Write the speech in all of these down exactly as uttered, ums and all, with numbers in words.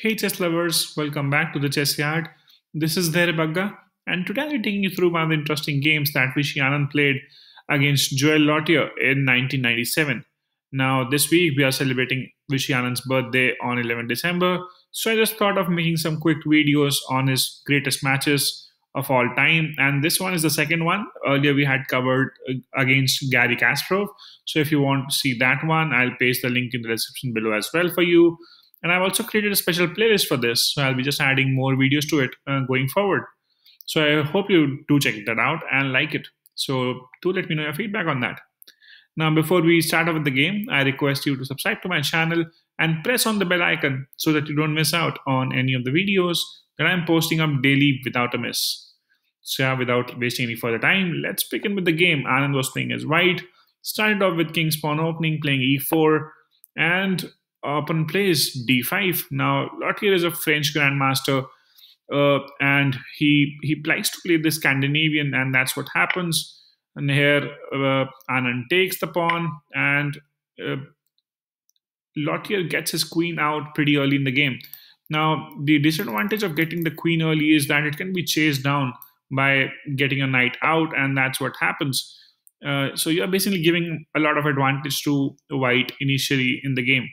Hey chess lovers, welcome back to the Chess Yard. This is Dhairya Bagga and today I'll be taking you through one of the interesting games that Vishy Anand played against Joel Lautier in nineteen ninety-seven. Now this week we are celebrating Vishy Anand's birthday on eleventh December, so I just thought of making some quick videos on his greatest matches of all time, and this one is the second one. Earlier we had covered against Garry Kasparov, so if you want to see that one, I'll paste the link in the description below as well for you. And I've also created a special playlist for this, so I'll be just adding more videos to it uh, going forward. So I hope you do check that out and like it. So do let me know your feedback on that. Now, before we start off with the game, I request you to subscribe to my channel and press on the bell icon so that you don't miss out on any of the videos that I'm posting up daily without a miss. So yeah, without wasting any further time, let's begin with the game. Anand was playing his white, started off with king's pawn opening, playing e four, and open plays d five. Now Lautier is a French grandmaster, uh, and he he likes to play the Scandinavian, and that's what happens. And here uh, Anand takes the pawn, and uh, Lautier gets his queen out pretty early in the game. Now the disadvantage of getting the queen early is that it can be chased down by getting a knight out, and that's what happens. Uh, so you are basically giving a lot of advantage to white initially in the game.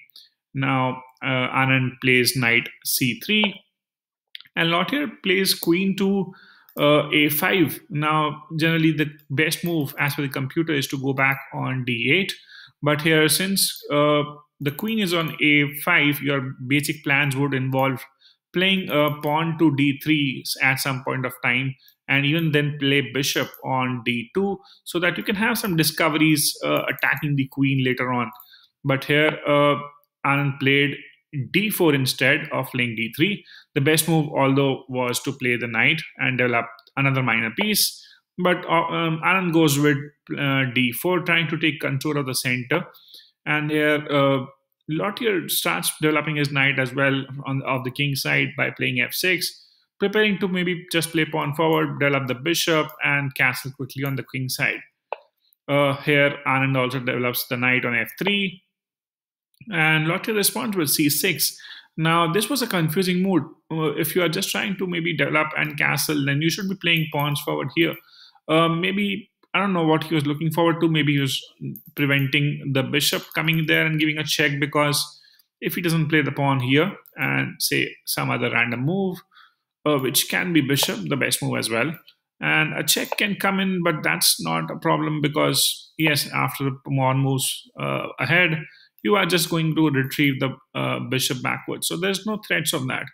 Now uh, Anand plays knight c three and Lautier plays queen to uh, a five. Now generally the best move as per the computer is to go back on d eight, but here since uh, the queen is on a five, your basic plans would involve playing a pawn to d three at some point of time, and even then play bishop on d two so that you can have some discoveries uh, attacking the queen later on. But here uh, Anand played d four instead of playing d three. The best move, although, was to play the knight and develop another minor piece. But um, Anand goes with uh, d four, trying to take control of the center. And here, uh, Lautier starts developing his knight as well on of the king side by playing f six, preparing to maybe just play pawn forward, develop the bishop, and castle quickly on the king side. Uh, here, Anand also develops the knight on f three. And Lautier responds with c six. Now this was a confusing move. If you are just trying to maybe develop and castle, then you should be playing pawns forward here. Uh, maybe, I don't know what he was looking forward to. Maybe he was preventing the bishop coming there and giving a check, because if he doesn't play the pawn here and say some other random move, uh, which can be bishop, the best move as well, and a check can come in, but that's not a problem because yes, after the pawn moves uh, ahead, you are just going to retrieve the uh, bishop backwards. So there's no threats of that.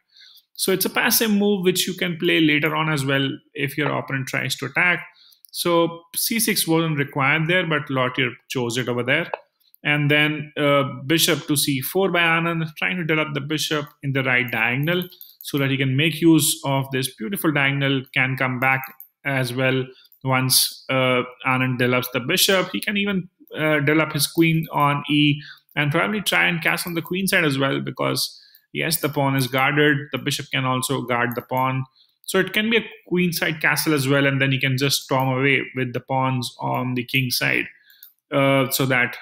So it's a passive move which you can play later on as well if your opponent tries to attack. So c six wasn't required there, but Lautier chose it over there. And then uh, bishop to c four by Anand, trying to develop the bishop in the right diagonal so that he can make use of this beautiful diagonal, can come back as well once uh, Anand develops the bishop. He can even uh, develop his queen on e, and probably try and castle on the queen side as well, because yes, the pawn is guarded. The bishop can also guard the pawn. So it can be a queen side castle as well, and then you can just storm away with the pawns on the king side uh, so that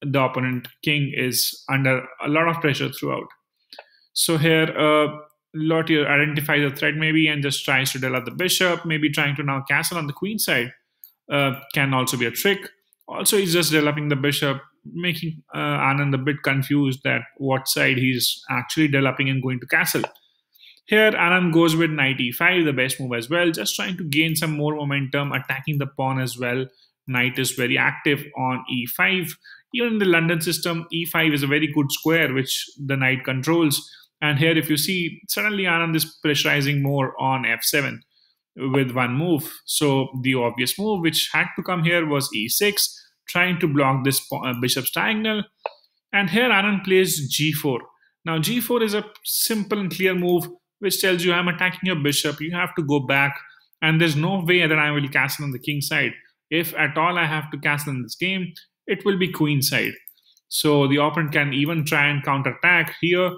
the opponent king is under a lot of pressure throughout. So here, uh, Lautier identifies a threat maybe and just tries to develop the bishop, maybe trying to now castle on the queen side uh, can also be a trick. Also, he's just developing the bishop, making uh, Anand a bit confused that what side he's actually developing and going to castle. Here Anand goes with knight e five, the best move as well, just trying to gain some more momentum, attacking the pawn as well. Knight is very active on e five. Even in the London system, e five is a very good square which the knight controls, and here if you see, suddenly Anand is pressurizing more on f seven with one move. So the obvious move which had to come here was e six, trying to block this uh, bishop's diagonal. And here Anand plays g four. Now g four is a simple and clear move which tells you I'm attacking your bishop, you have to go back, and there's no way that I will castle on the king side. If at all I have to castle in this game, it will be queen side. So the opponent can even try and counterattack here,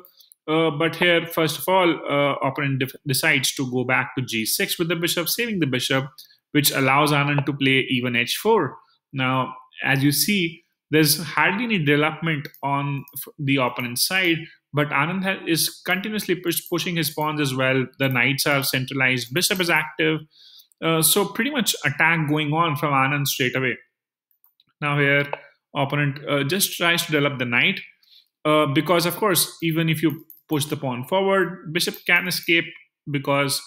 uh, but here first of all uh, opponent decides to go back to g six with the bishop, saving the bishop, which allows Anand to play even h four. Now as you see, there's hardly any development on the opponent's side, But Anand is continuously push, pushing his pawns as well. The knights are centralized. Bishop is active. Uh, so pretty much attack going on from Anand straight away. Now here, opponent uh, just tries to develop the knight. Uh, because, of course, even if you push the pawn forward, bishop can escape because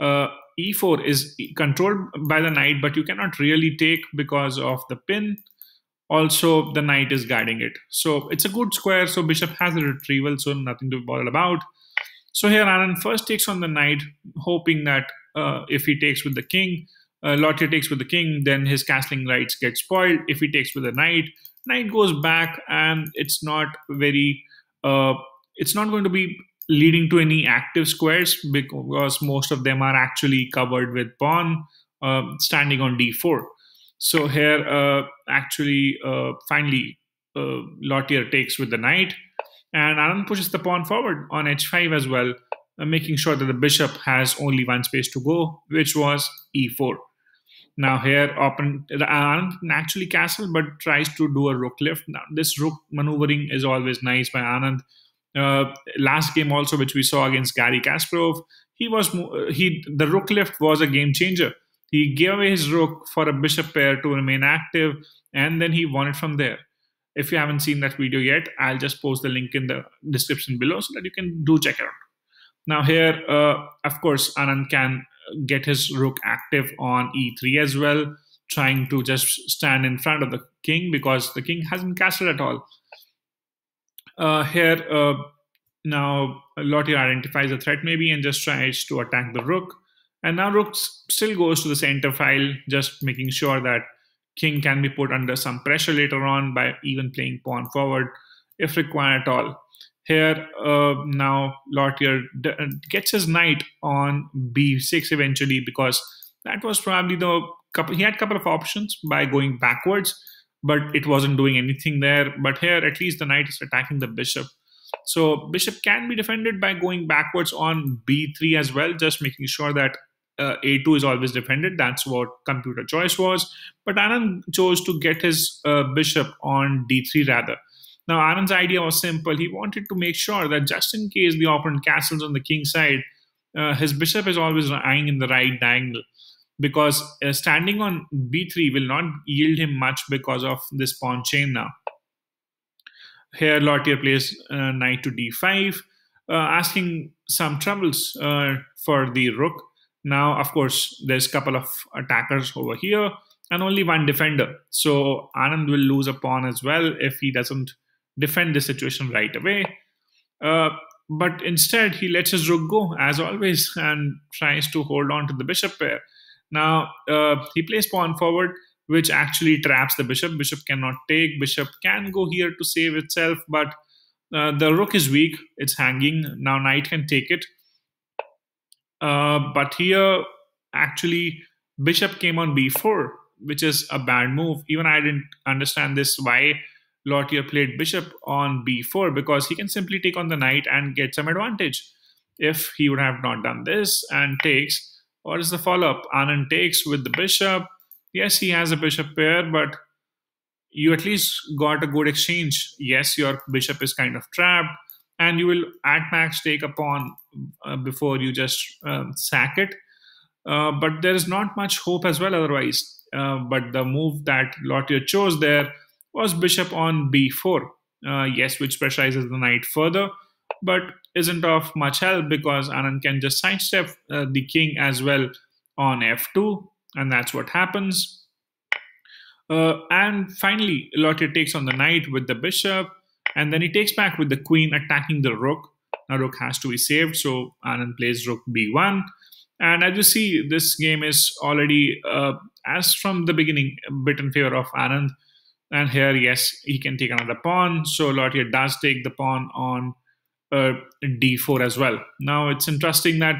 uh, e four is controlled by the knight, but you cannot really take because of the pin. Also, the knight is guarding it. So it's a good square. So bishop has a retrieval, so nothing to bother about. So here Anand first takes on the knight, hoping that uh, if he takes with the king, uh, Lautier takes with the king, then his castling rights get spoiled. If he takes with the knight, knight goes back, and it's not very, uh, it's not going to be leading to any active squares because most of them are actually covered with pawn uh, standing on d four. So here, uh, actually, uh, finally, uh, Lautier takes with the knight, and Anand pushes the pawn forward on h five as well, uh, making sure that the bishop has only one space to go, which was e four. Now here, open, Anand can actually castle, but tries to do a rook lift. Now this rook maneuvering is always nice by Anand. Uh, last game also, which we saw against Garry Kasparov, he was he the rook lift was a game changer. He gave away his rook for a bishop pair to remain active, and then he won it from there. If you haven't seen that video yet, I'll just post the link in the description below so that you can do check it out. Now here, uh, of course, Anand can get his rook active on e three as well, trying to just stand in front of the king because the king hasn't castled at all. Uh, here, uh, now Lautier identifies a threat maybe and just tries to attack the rook. And now rook still goes to the center file, just making sure that king can be put under some pressure later on by even playing pawn forward if required at all. Here, uh, now Lautier gets his knight on b six eventually because that was probably the couple, he had a couple of options by going backwards, but it wasn't doing anything there. But here, at least the knight is attacking the bishop. So bishop can be defended by going backwards on b three as well, just making sure that uh, a two is always defended. That's what computer choice was. But Anand chose to get his uh, bishop on d three rather. Now Anand's idea was simple. He wanted to make sure that just in case the opponent castles on the king side, uh, his bishop is always eyeing in the right diagonal, because uh, standing on b three will not yield him much because of this pawn chain now. Here, Lautier plays uh, knight to d five, uh, asking some troubles uh, for the rook. Now, of course, there's a couple of attackers over here and only one defender. So Anand will lose a pawn as well if he doesn't defend the situation right away. Uh, but instead, he lets his rook go, as always, and tries to hold on to the bishop pair. Now, uh, he plays pawn forward, which actually traps the bishop. Bishop cannot take. Bishop can go here to save itself, but uh, the rook is weak. It's hanging. Now knight can take it. Uh, but here, actually, bishop came on b four, which is a bad move. Even I didn't understand this, why Lautier played bishop on b four, because he can simply take on the knight and get some advantage. If he would have not done this and takes, what is the follow-up? Anand takes with the bishop. Yes, he has a bishop pair, but you at least got a good exchange. Yes, your bishop is kind of trapped, and you will at max take a pawn uh, before you just um, sack it. Uh, but there is not much hope as well otherwise. Uh, but the move that Lautier chose there was bishop on b four. Uh, yes, which pressurizes the knight further, but isn't of much help because Anand can just sidestep uh, the king as well on f two. And that's what happens. Uh, and finally, Lautier takes on the knight with the bishop, and then he takes back with the queen, attacking the rook. Now rook has to be saved, so Anand plays rook b one. And as you see, this game is already, uh, as from the beginning, a bit in favor of Anand. And here, yes, he can take another pawn. So Lautier does take the pawn on uh, d four as well. Now it's interesting that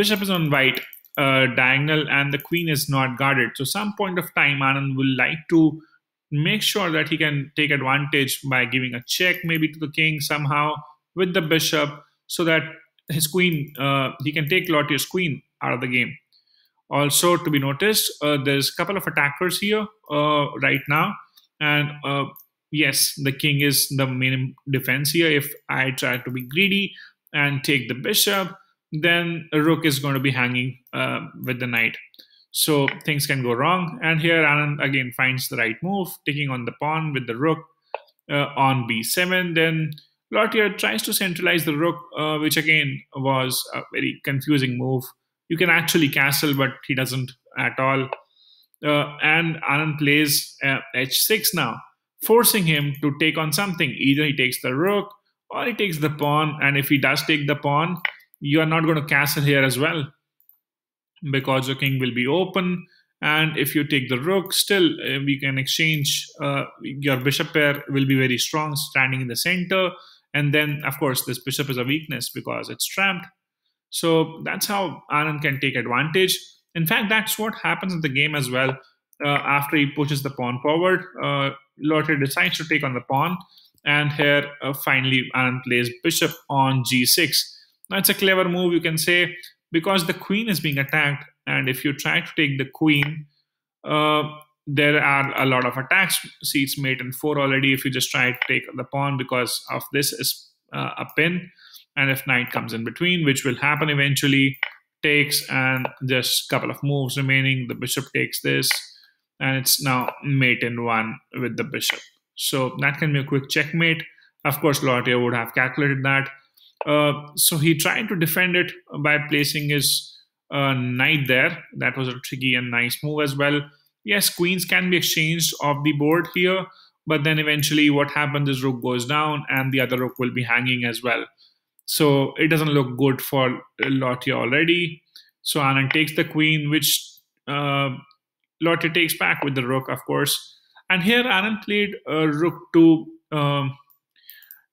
bishop is on white Uh, diagonal and the queen is not guarded. So some point of time Anand will like to make sure that he can take advantage by giving a check maybe to the king somehow with the bishop, so that his queen, uh, he can take Lautier's queen out of the game. Also to be noticed, uh, there's a couple of attackers here uh, right now, and uh, yes, the king is the main defense here. If I try to be greedy and take the bishop, then a rook is going to be hanging uh, with the knight. So things can go wrong. And here Anand again finds the right move, taking on the pawn with the rook uh, on b seven. Then Lautier tries to centralize the rook, uh, which again was a very confusing move. You can actually castle, but he doesn't at all. Uh, and Anand plays uh, h six now, forcing him to take on something. Either he takes the rook or he takes the pawn. And if he does take the pawn, you are not going to castle here as well, because the king will be open. And if you take the rook, still uh, we can exchange. Uh, your bishop pair will be very strong, standing in the center. And then, of course, this bishop is a weakness because it's trapped. So that's how Anand can take advantage. In fact, that's what happens in the game as well. Uh, after he pushes the pawn forward, uh, Lautier decides to take on the pawn. And here, uh, finally, Anand plays bishop on g six. Now, it's a clever move, you can say, because the queen is being attacked. And if you try to take the queen, uh, there are a lot of attacks. See, it's mate and four already if you just try to take the pawn, because of this is uh, a pin. And if knight comes in between, which will happen eventually, takes, and just couple of moves remaining, the bishop takes this, and it's now mate in one with the bishop. So that can be a quick checkmate. Of course, Lautier would have calculated that. Uh, so he tried to defend it by placing his uh, knight there. That was a tricky and nice move as well. Yes, queens can be exchanged off the board here, but then eventually what happens is rook goes down and the other rook will be hanging as well. So it doesn't look good for Lautier already. So Anand takes the queen, which uh, Lautier takes back with the rook, of course. And here Anand played uh, rook to um,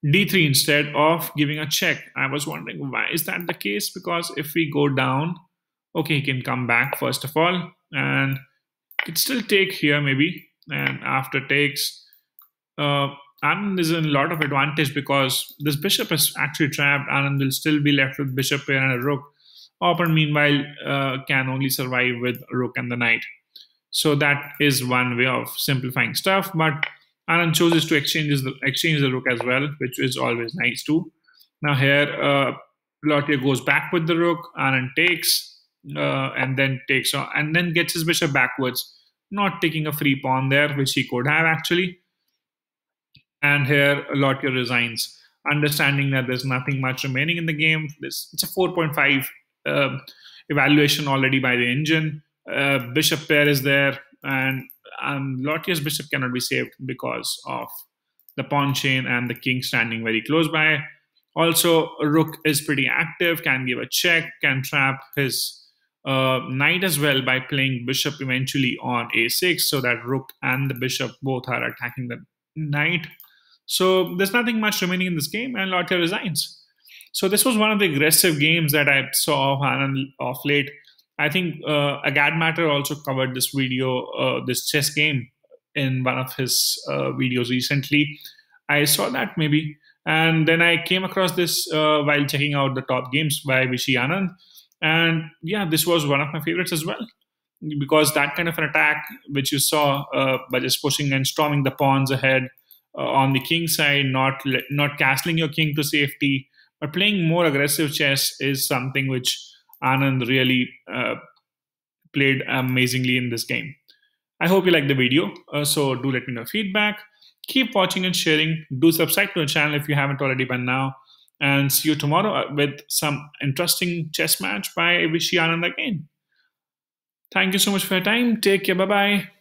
d three instead of giving a check. I was wondering, why is that the case? Because if we go down, okay, he can come back first of all, and could still take here maybe. And after takes, uh, Anand is in a lot of advantage because this bishop is actually trapped. Anand will still be left with bishop pair and a rook. Open meanwhile uh, can only survive with rook and the knight. So that is one way of simplifying stuff, but Anand chooses to exchange the, exchange the rook as well, which is always nice too. Now here, uh, Lautier goes back with the rook, Anand takes, uh, and then takes on, and then gets his bishop backwards, not taking a free pawn there, which he could have actually. And here, Lautier resigns, understanding that there's nothing much remaining in the game. This, it's a four point five uh, evaluation already by the engine. Uh, bishop pair is there, and Um, Lautier's bishop cannot be saved because of the pawn chain and the king standing very close by. Also, rook is pretty active, can give a check, can trap his uh, knight as well by playing bishop eventually on a six, so that rook and the bishop both are attacking the knight. So there's nothing much remaining in this game, and Lautier resigns. So this was one of the aggressive games that I saw of Anand of late. I think uh, Agadmator also covered this video, uh, this chess game, in one of his uh, videos recently. I saw that maybe, and then I came across this uh, while checking out the top games by Vishy Anand, and yeah, this was one of my favorites as well, because that kind of an attack which you saw uh, by just pushing and storming the pawns ahead uh, on the king side, not not castling your king to safety, but playing more aggressive chess is something which Anand really uh, played amazingly in this game. I hope you liked the video, uh, so do let me know feedback. Keep watching and sharing. Do subscribe to the channel if you haven't already by now. And see you tomorrow with some interesting chess match by Vishy Anand again. Thank you so much for your time. Take care. Bye-bye.